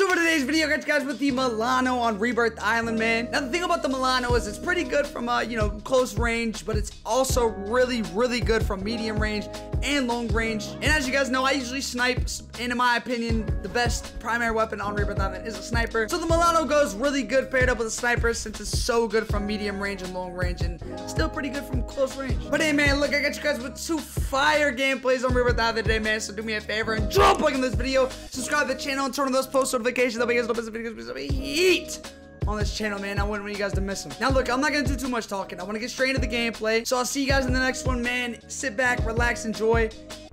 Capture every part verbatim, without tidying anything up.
So for today's video, guys, guys, with the Milano on Rebirth Island, man. Now, the thing about the Milano is it's pretty good from, uh, you know, close range, but it's also really, really good from medium range and long range. And as you guys know, I usually snipe, and in my opinion, the best primary weapon on Rebirth Island is a sniper. So the Milano goes really good paired up with a sniper since it's so good from medium range and long range, and still pretty good from close range. But hey, man, look, I got you guys with two fire gameplays on Rebirth Island today, man. So do me a favor and drop a like on this video, subscribe to the channel, and turn on those post notifications. That'll be guys don't miss the videos because we heat on this channel, man. I wouldn't want you guys to miss them. Now, look, I'm not gonna do too much talking. I want to get straight into the gameplay. So I'll see you guys in the next one, man. Sit back, relax, enjoy,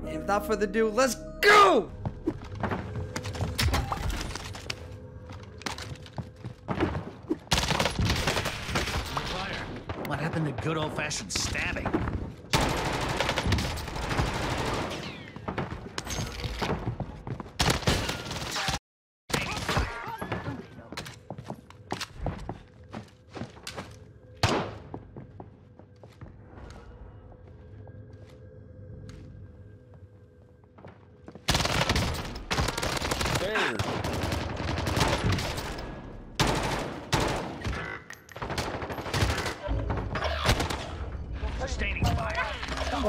and without further ado, let's go. Fire. What happened to good old-fashioned stabbing?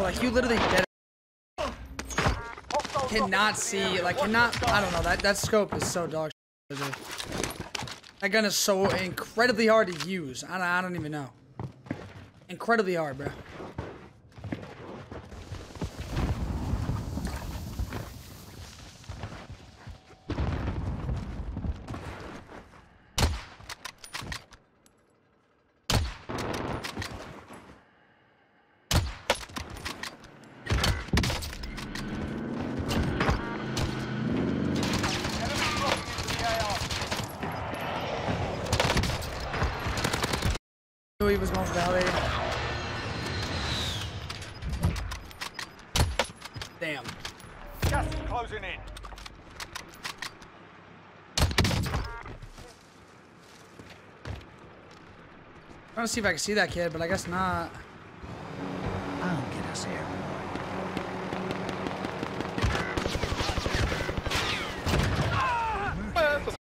Like, you literally dead. Cannot see, like, cannot, I don't know, that, that scope is so dog shit. That gun is so incredibly hard to use. I don't, I don't even know. Incredibly hard, bro. He was most validated. Damn. Gas is closing in. I want to see if I can see that kid, but I guess not. I'll get us here. Ah! There's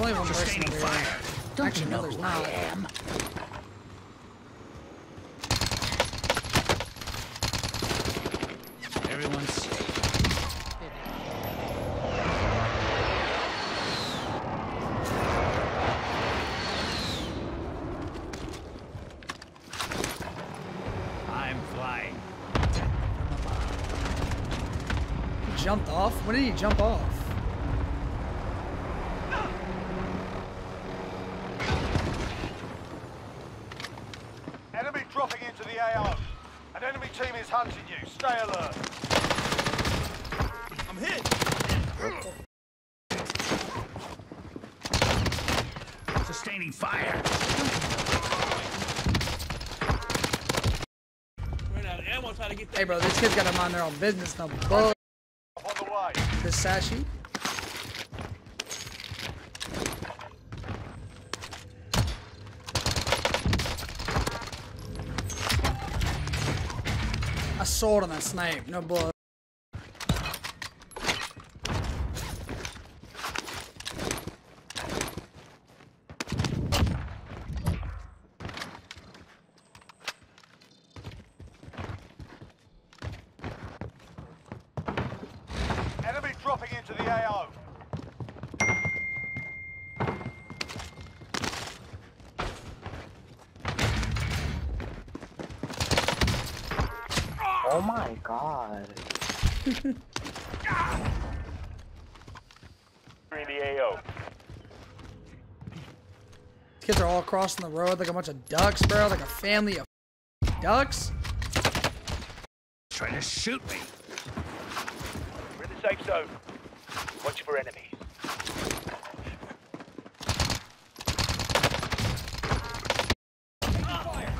only one person over here. Don't Actually, you know who I am? Everyone's safe. I'm flying. He jumped off? When did he jump off? Hunting you. Stay alert. I'm hit. Sustaining fire. Ran out of ammo trying to get that. Hey, bro, these kids got them on their own business. No bull. On the way. The sashi. Sword on that snipe, no bull. Enemy dropping into the A O. Oh my god. In the A O. These kids are all crossing the road like a bunch of ducks, bro. Like a family of ducks. Trying to shoot me. We're in the safe zone. Watch for enemies.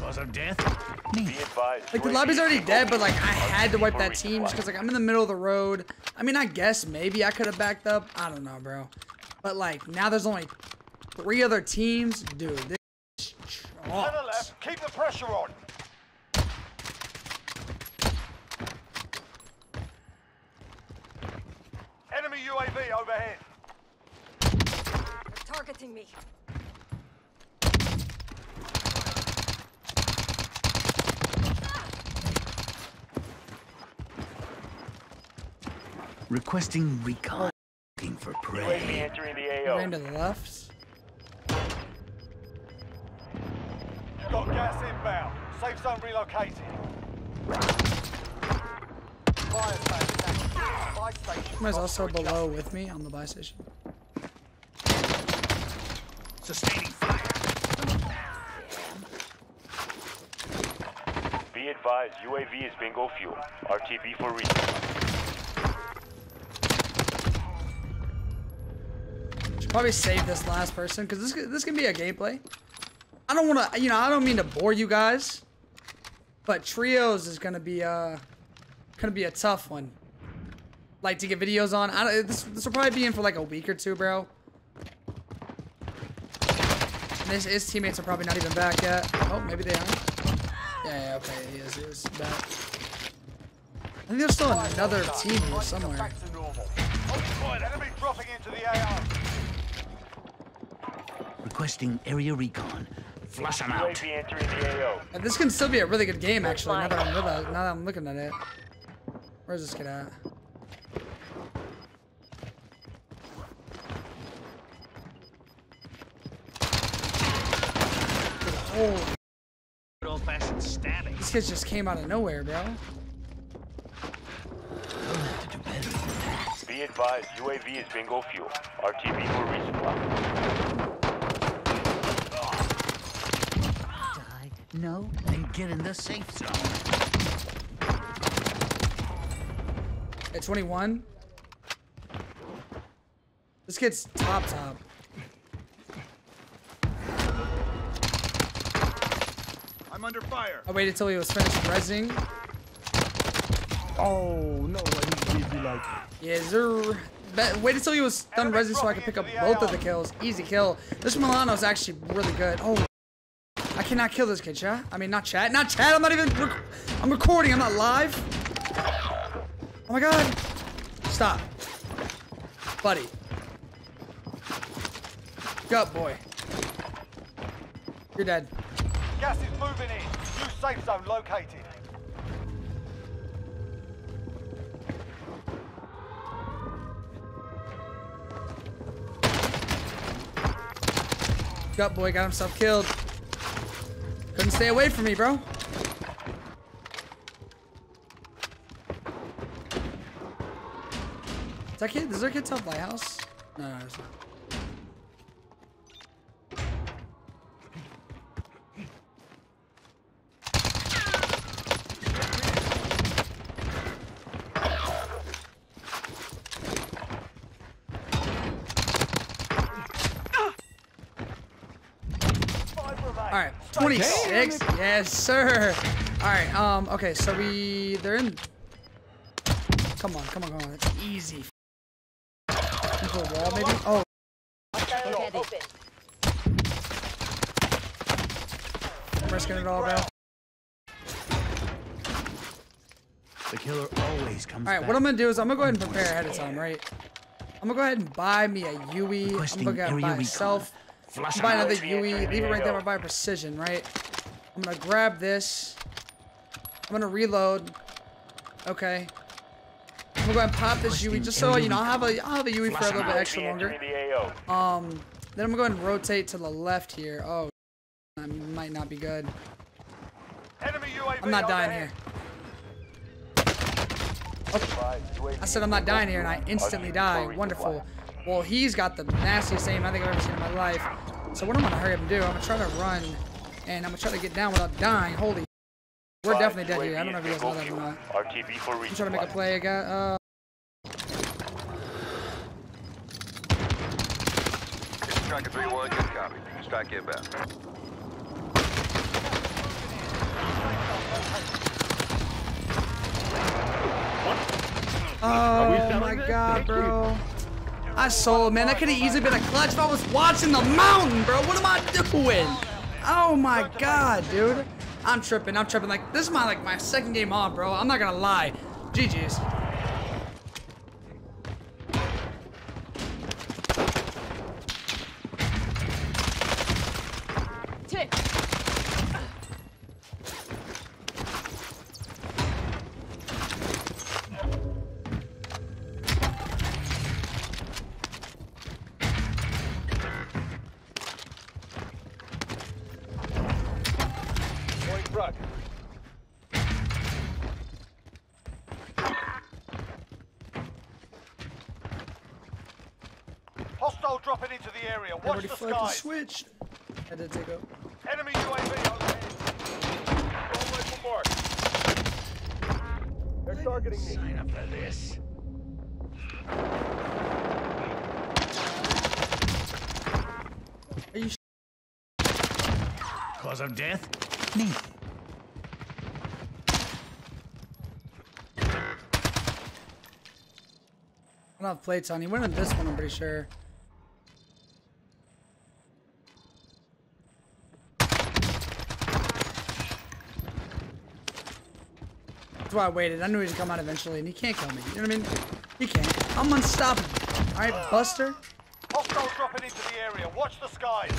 Cause of death. Like, the lobby's already dead, but like I had to wipe that team just because like I'm in the middle of the road. I mean, I guess maybe I could have backed up. I don't know, bro. But like now there's only three other teams, dude. This is trash. To the left, keep the pressure on. Enemy U A V overhead. targeting me. Requesting recon. Looking for prey. U A V entering the A O. Ran to the left. You've got gas inbound. Safe zone relocated. Fire station. Fire station. Might as well throw below with me on the buy station. Sustaining fire. Be advised, U A V is bingo fuel. R T B for recon. Probably save this last person because this this can be a gameplay. I don't want to, you know, I don't mean to bore you guys, but trios is gonna be uh gonna be a tough one. Like to get videos on. I don't, this this will probably be in for like a week or two, bro. And his, his teammates are probably not even back yet. Oh, maybe they are. Yeah, yeah, okay, he is, he is back. I think there's still another team here somewhere. Enemy dropping into the A R. Requesting area recon. Flush them out. And this can still be a really good game, actually, now that I'm, with that, now that I'm looking at it. Where's this kid at? Oh. These kids just came out of nowhere, bro. Be advised, U A V is bingo fuel. R T B for resupply. No, and get in the safe zone. At twenty-one, this kid's top top. I'm under fire. I waited till he was finished rezzing. Oh no! He did be like. Yeah, sir. Waited till he was done rezzing so I could pick up both of the kills. Easy kill. This Milano's actually really good. Oh. I cannot kill this kid, chat. I mean, not chat. Not chat. I'm not even... Rec I'm recording. I'm not live. Oh, my God. Stop. Buddy. Gut boy. You're dead. Gas is moving in. New safe zone located. Gut boy got himself killed. Couldn't stay away from me, bro. Is that kid? Is there a kid top lighthouse? No, no, there's not. All right. twenty-six, yes sir. All right, um, okay, so we, they're in, come on, come on, come on, it's easy. Into a wall, maybe? Oh. I'm risking it all, bro. The killer always comes back. All right, what I'm gonna do is I'm gonna go ahead and prepare ahead of time, right? I'm gonna go ahead and buy me a U E, I'm gonna go ahead and buy myself. I'm buying another U E, leave it right there, I'm buying precision, right? I'm gonna grab this. I'm gonna reload. Okay. I'm gonna go ahead and pop this U E just so, you know, I'll have a, I'll have a U E for a little bit extra longer. Um, then I'm gonna go ahead and rotate to the left here. Oh, that might not be good. I'm not dying here. Oh. I said I'm not dying here and I instantly die. Wonderful. Well, he's got the nastiest aim I think I've ever seen in my life. So what I'm gonna hurry up and do, I'm gonna try to run, and I'm gonna try to get down without dying. Holy, we're definitely dead here. I don't know if you guys know that or not. I'm trying to make a play. I got. Uh... Tracker three one, good copy. Strike inbound. Oh my God, bro. I sold, man. That could have easily been a clutch if I was watching the mountain, bro. What am I doing? Oh my God, dude. I'm tripping. I'm tripping. Like, this is my like my second game on, bro. I'm not gonna lie. G G's. truck. Hostile dropping into the area. Watch already the skies. Switch. I did take up. Enemy U A V on the head. Don't wait for more. They're targeting me. Sign up for this. Are you? Cause of death? Me. I don't have plates on. He went in this one, I'm pretty sure. That's why I waited. I knew he was gonna come out eventually, and he can't kill me. You know what I mean? He can't. I'm unstoppable. All right, Buster. Hostile dropping into the area. Watch the skies.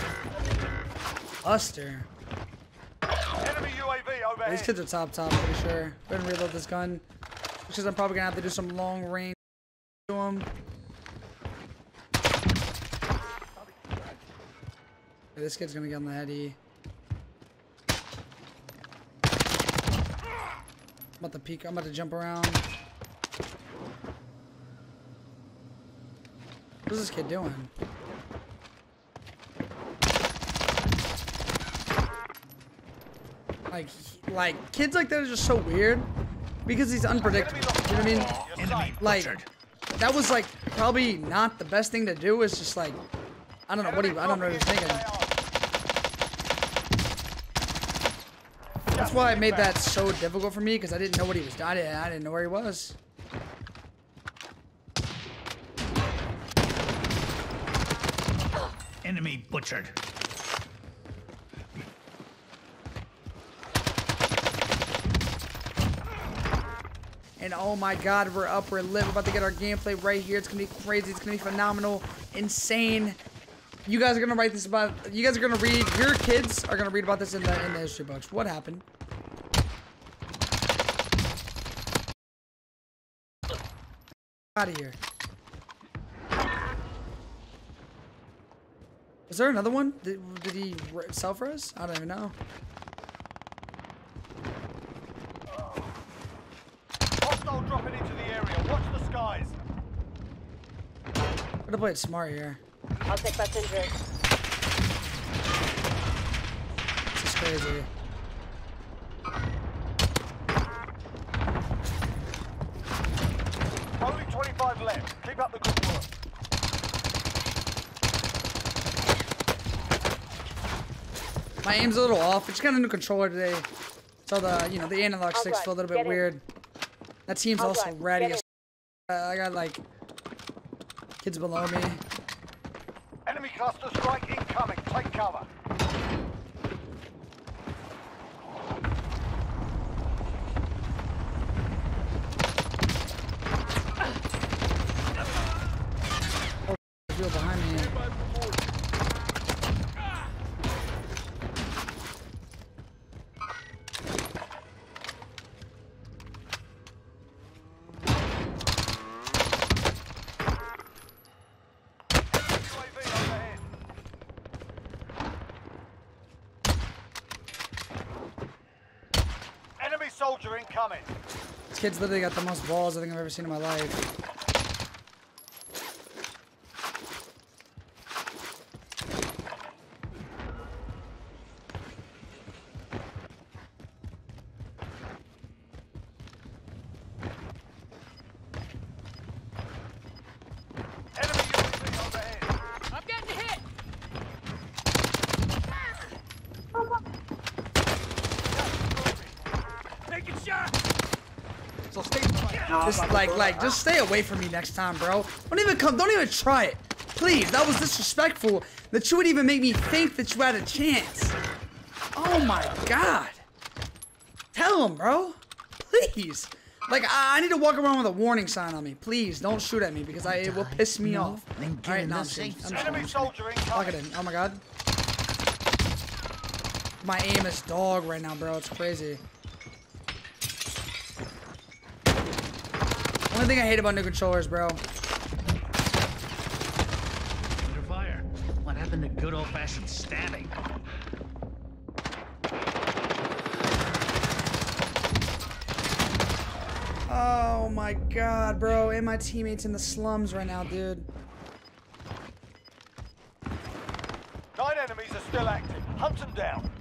Buster. Enemy U A V overhead. These kids are top top, I'm pretty sure. Go ahead and reload this gun, because I'm probably gonna have to do some long range to him. Okay, this kid's gonna get on the heady. I'm about to peek. I'm about to jump around. What's this kid doing? Like, like kids like that are just so weird because he's unpredictable. You know what I mean? Like, that was like probably not the best thing to do. It's just like, I don't know what he, I don't know what he was thinking. That's why I made that so difficult for me, because I didn't know what he was doing. I didn't, I didn't know where he was. Enemy butchered. And oh my god, we're up, we're lit. We're about to get our gameplay right here. It's gonna be crazy. It's gonna be phenomenal, insane. You guys are gonna write this about. You guys are gonna read. Your kids are gonna read about this in the in the history books. What happened? Out of here. Is there another one? Did, did he self-res? I don't even know. Hostile dropping into the area. Watch the skies. I'm gonna play it smart here. I'll take passenger. This is crazy. Only twenty-five left. Keep up the good work. My aim's a little off. I just got a new controller today, so the you know the analog sticks feel a little bit weird. That team's also ratty as uh, I got like kids below me. Enemy cluster strike incoming. Take cover. Soldier incoming. This kid's literally got the most balls I think I've ever seen in my life. Enemy U A V overhead. I'm getting hit. So stay just like, like, just stay away from me next time, bro. Don't even come. Don't even try it, please. That was disrespectful. That you would even make me think that you had a chance. Oh my god. Tell him, bro. Please. Like, I, I need to walk around with a warning sign on me. Please don't shoot at me because I it will piss me off. All right, no, I'm kidding. I'm soldier lock it in. Oh my god. My aim is dog right now, bro. It's crazy. Only thing I hate about new controllers, bro. Under fire. What happened to good old-fashioned stabbing? Oh my god, bro, and my teammates in the slums right now, dude. Nine enemies are still active. Hunt them down.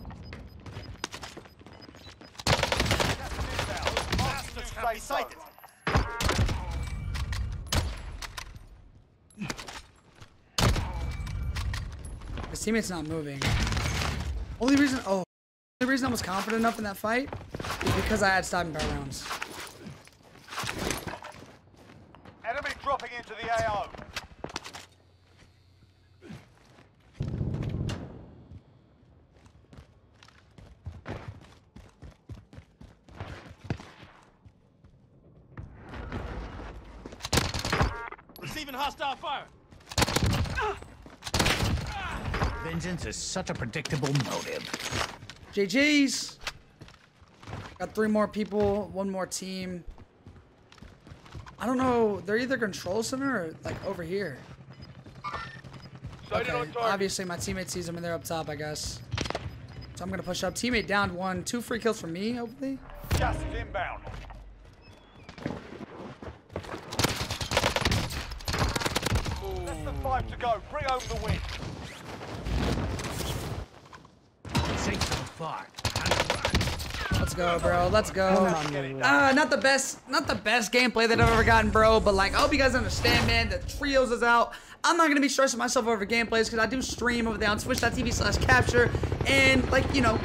Bastards have been sighted. His teammate's not moving. Only reason, oh, the reason I was confident enough in that fight is because I had stopping power rounds. Enemy dropping into the A O. Hostile fire. Vengeance is such a predictable motive. G G's. Got three more people, one more team. I don't know. They're either control center or like over here. Okay. Obviously, my teammate sees them and they're up top, I guess. So I'm gonna push up. Teammate downed one. Two free kills for me, hopefully. Gas is inbound. Five to go. Bring home the win. Take some fire. Let's go, bro. Let's go. Uh, not the best, not the best gameplay that I've ever gotten, bro. But like, I hope you guys understand, man. The trios is out. I'm not gonna be stressing myself over gameplays because I do stream over there on twitch dot T V slash capture, and like, you know,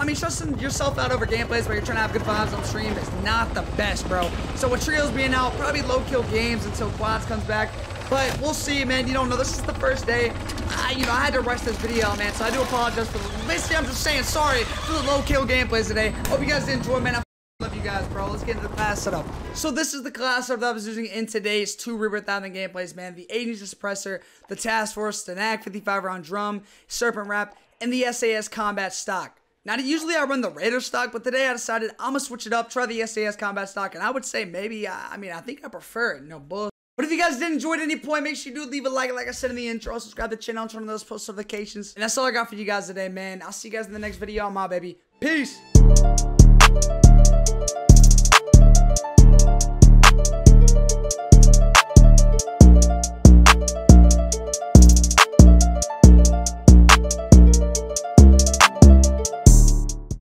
I mean, stressing yourself out over gameplays where you're trying to have good vibes on stream is not the best, bro. So with trios being out, probably low kill games until quads comes back. But we'll see, man. You don't know. This is the first day. I, you know, I had to rush this video, man. So I do apologize for the... Basically, I'm just saying sorry for the low kill gameplays today. Hope you guys enjoy, man. I love you guys, bro. Let's get into the class setup. So this is the class setup that I was using in today's two Rebirth Island gameplays, man. The eighties suppressor, the Task Force, Stenag fifty-five round drum, serpent wrap, and the S A S Combat stock. Now, usually I run the Raider stock, but today I decided I'm going to switch it up, try the S A S Combat stock, and I would say maybe, I, I mean, I think I prefer it. No bull. But if you guys did enjoy at any point, make sure you do leave a like, like I said in the intro, subscribe to the channel, turn on those post notifications. And that's all I got for you guys today, man. I'll see you guys in the next video. I'm out, baby. Peace.